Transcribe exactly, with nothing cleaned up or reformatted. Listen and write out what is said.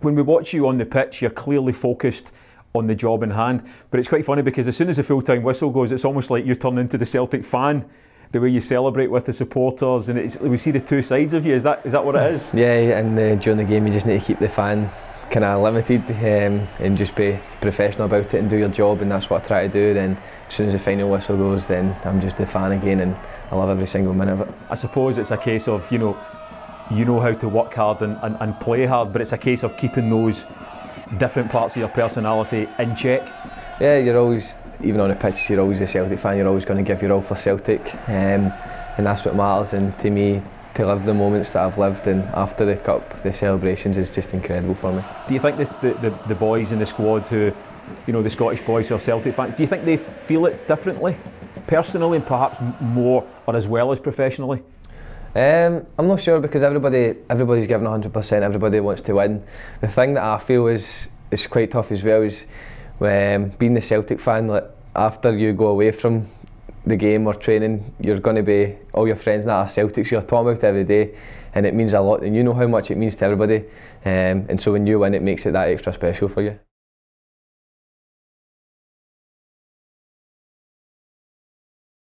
when we watch you on the pitch, you're clearly focused on the job in hand. But it's quite funny, because as soon as the full-time whistle goes, it's almost like you turn into the Celtic fan, the way you celebrate with the supporters, and it's, we see the two sides of you. Is that is that what it is? Yeah, and uh, during the game you just need to keep the fan kind of limited, um, and just be professional about it and do your job, and that's what I try to do. Then as soon as the final whistle goes, then I'm just the fan again, and I love every single minute of it. I suppose it's a case of, you know, you know how to work hard and, and, and play hard, but it's a case of keeping those different parts of your personality in check. Yeah, you're always, even on the pitch, you're always a Celtic fan, you're always going to give your all for Celtic, um, and that's what matters. And to me, to live the moments that I've lived, and after the Cup, the celebrations is just incredible for me. Do you think this, the, the, the boys in the squad who, you know, the Scottish boys who are Celtic fans, do you think they feel it differently, personally, and perhaps more or as well as professionally? Um, I'm not sure, because everybody, everybody's given one hundred percent, everybody wants to win. The thing that I feel is, is quite tough as well is um, being the Celtic fan, like, after you go away from the game or training, you're going to be, all your friends that are Celtics, you're talking about every day, and it means a lot, and you know how much it means to everybody, um, and so when you win it makes it that extra special for you.